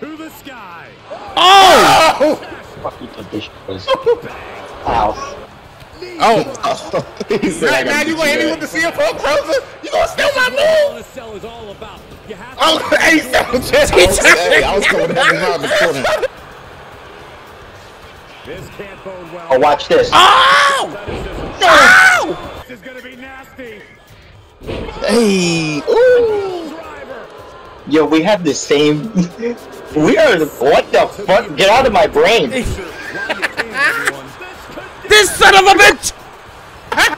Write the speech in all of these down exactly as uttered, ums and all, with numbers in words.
to the sky. Oh! Fucking condition was house. Oh. Right now you gonna hit me with the C F O closer? You gonna steal my move? Cell is all about. You have to oh, hey, hey, I was going to have the corner. This can't bode well. Oh, watch this. Oh! Oh! This is gonna be nasty. Hey. Ooh. Yo, we have the same. We are. What the fuck? Get out of my brain. This son of a bitch! Huh?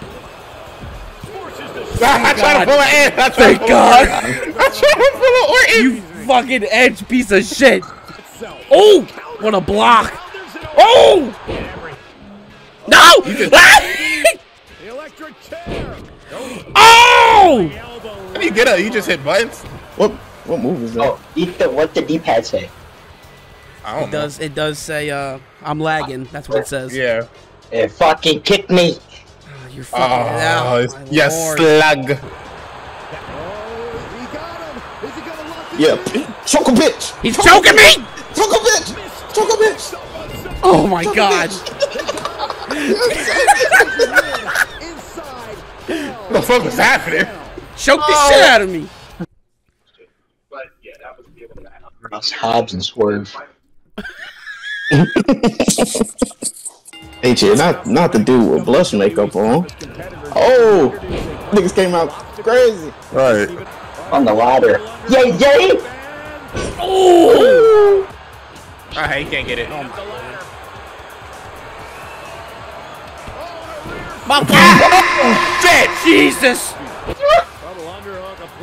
I tried to pull an Ed. I Thank God. I tried to pull an Ed. You fucking edge piece of shit. Oh, want a block? Oh! No! The electric chair. Oh! How do you get out? You just hit buttons. What? What move is that? Oh, eat the, what the D-pad say? I don't it know. Does, it does say, uh, I'm lagging. That's what it says. Yeah. It fucking kicked me. Oh, you're fucking out. Oh, yes, Lord. Slug. Oh, he got him. Is he gonna lock him? Yeah. Choke a bitch. He's choke choking me. Choke a bitch. Choke a bitch. Oh, my choke God. What the fuck was happening? Choke the oh. shit out of me. Hobbs and Swerve. Hey, shit, not not the dude with blush makeup on. Oh, niggas came out crazy. Right on the ladder. Yay, yay! Oh! I hate he can't get it. Oh my God! Jesus!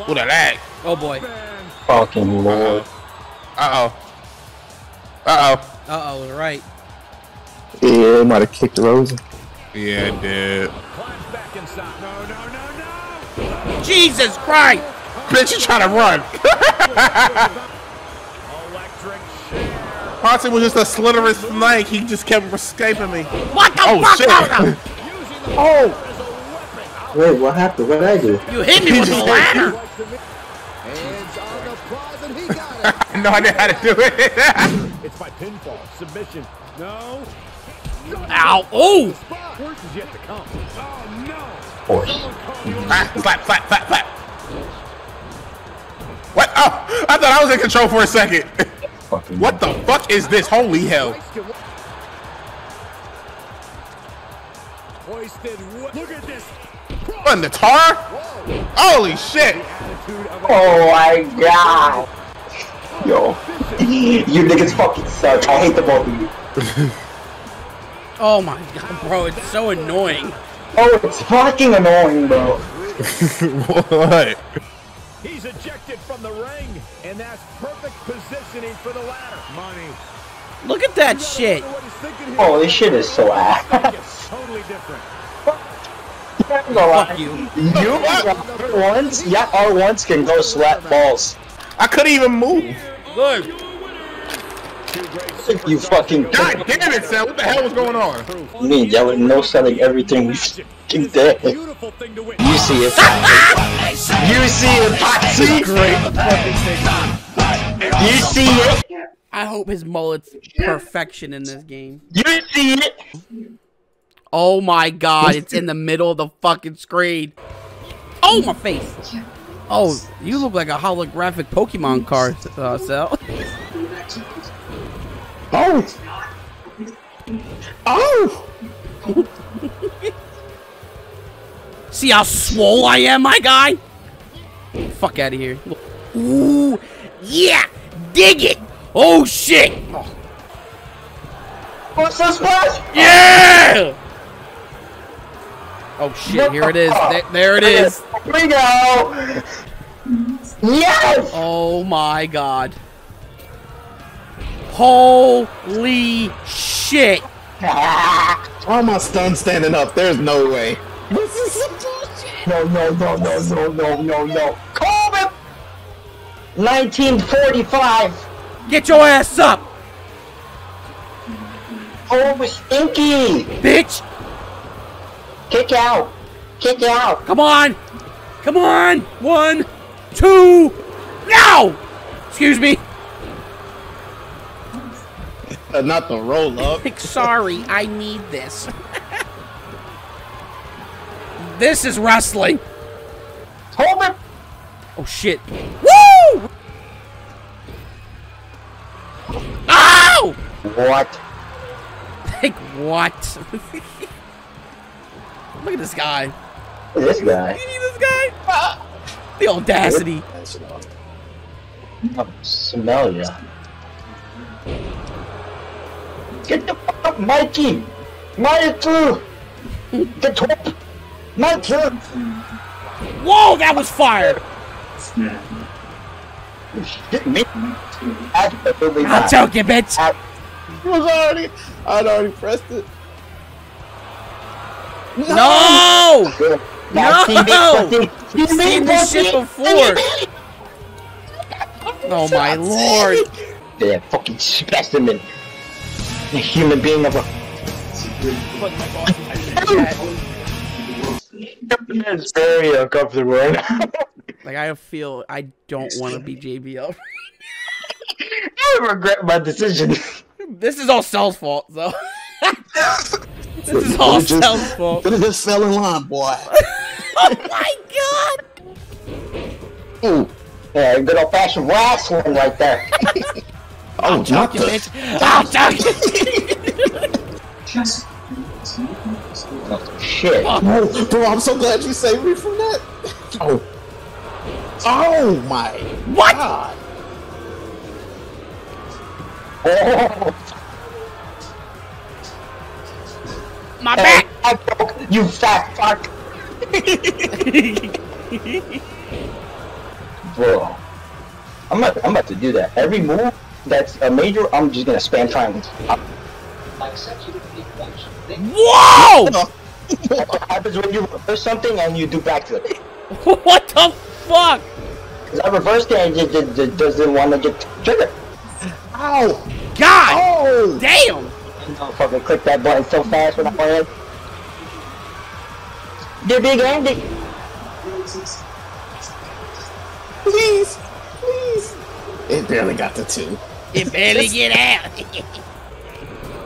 What a lag! Oh boy! Fucking Lord! Uh oh. Uh oh. Uh oh, right. Yeah, it might have kicked the rose. Yeah, it did. Jesus Christ! Bitch, you trying to run. Pottsy was just a slithering snake. He just kept escaping me. What the oh, fuck? Shit. Oh! Wait, what happened? What did I do? You hit me with the ladder! No, I didn't know how to do it. It's by pinfall, submission. No. Ow! Oh! Horse is yet to come. Oh no! Horse. Ah, slap! Slap! Slap! Slap! What? Oh! I thought I was in control for a second. What the fuck is this? Holy hell! Hoisted. Look at this. On the tar? Holy shit! Oh my God! Yo, you niggas fucking suck. I hate the both of you. Oh my God, bro, it's so annoying. Oh, it's fucking annoying, bro. What? He's ejected from the ring, and that's perfect positioning for the ladder. Money. Look at that shit. Oh, this shit is so ass. Totally different. Fuck you. You R ones? Yeah, R ones can go slap balls. I couldn't even move. Look. You fucking. God damn it, Sal. What the hell was going on? Me, y'all were no selling everything. You see it. You see it, Potsy. You see it. I hope his mullet's perfection in this game. You see it. Oh my God, it's in the middle of the fucking screen. Oh, my face. Oh, you look like a holographic Pokemon card, uh, Cell. Oh! Oh! See how swole I am, my guy? Fuck out of here. Ooh! Yeah! Dig it! Oh, shit! What's this splash? Yeah! Oh shit, here it is. There, there it is. Here we go! Yes! Oh my God. Holy shit! Why am I stunned standing up? There's no way. This is some bullshit! No, no, no, no, no, no, no, no. Coleman! nineteen forty-five! Get your ass up! Oh, stinky! Bitch! Kick out! Kick out! Come on! Come on! One, two, now! Excuse me. not the roll up. Sorry, I need this. This is wrestling. Hold it. Oh shit. Woo! Oh! What? Like what? Look at this guy. This guy. You see this guy? Ah, the audacity. Smell ya. Get the fuck up, Mikey! Mikey! The top! Mikey! Whoa, that was fire! I'll choke you, bitch! I was already, I'd already pressed it. No! No! No! You've seen this shit before! Oh my lord! They're fucking specimen! A human being of a. It's very uncomfortable right now. Like, I feel I don't want to be J B L. I regret my decision. This is all Cell's fault, though. This is all just, Cell's fault. This is just Cell in line, boy. Oh my god! Ooh, yeah, good old fashioned wrestling right there. Oh, not you, bitch! I'll talk you! Just... Oh, shit. Oh, bro, I'm so glad you saved me from that. Oh. Oh, my what? God. Oh. My back! I broke, you fat fuck! Bro. I'm about, I'm about to do that. Every move? That's a major. I'm just gonna spam triangles. Whoa! What happens when you reverse something and you do backflip? What the fuck? Cause I reversed it and it doesn't want to get triggered. Ow! God! Oh! Damn! I fucking click that button so fast when I land. They're big handed. Please, please. It barely got the two. It barely get out.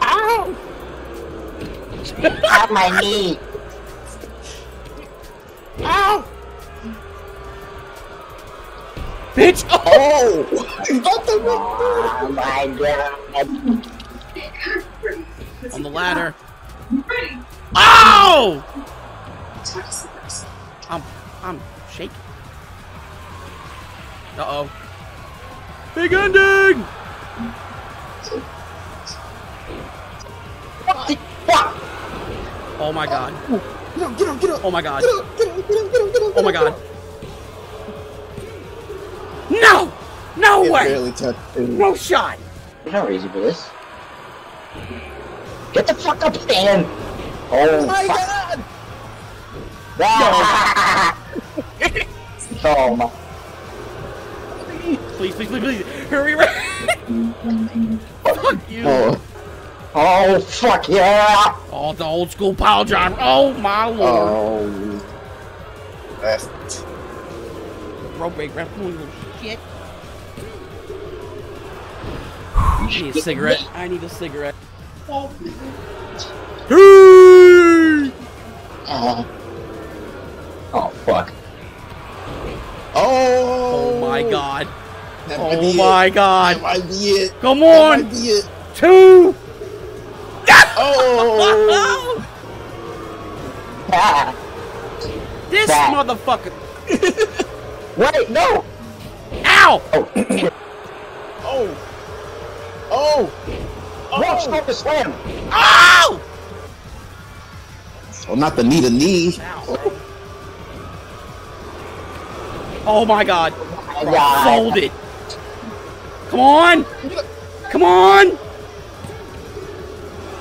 Ow! Ow, my knee. Ow! Bitch! Oh! Oh my god! On the ladder. Ow! I'm, I'm shaking. Uh oh. Big ending! What the fuck? Oh my god. Get up, get up, get up. Oh my god. Get up, get up, get up, get up, get up. Oh my god. No! No it way! Barely touched it. No shot! You're not ready for this. Get the fuck up, Stan! Oh my fuck. God! Wow. Oh my. Please, please, please, please, hurry right. Fuck you. Oh. Oh, fuck yeah. Oh, the old school pile driver. Oh, my lord. Oh. That's... Rope break, rap, little shit. I need a cigarette. I need a cigarette. Oh. Hey! Oh. Oh, fuck. Oh. Oh my god. That oh my it. god. That might be it. Come on. That might be it. Two. Oh. This that. motherfucker. Wait, no. Ow. Oh. Oh. Oh. Oh. Watch oh. the slam. Ow. Well, not the knee to knee. Ow. Oh my god. god. Folded. Come on. Come on.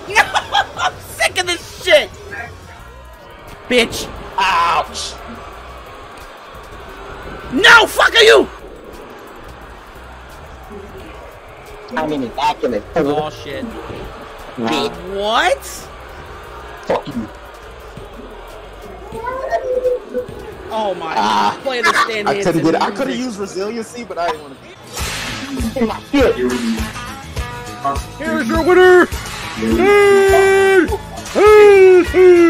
No, I'm sick of this shit. Bitch. Ouch. No, fuck are you? I'm in the back of it. Oh shit. Wow. What? Fuck you. Oh my! Uh, play the stand I could have did. I could have used resiliency, but I didn't want to. Here's your winner! Hey! Hey! Hey!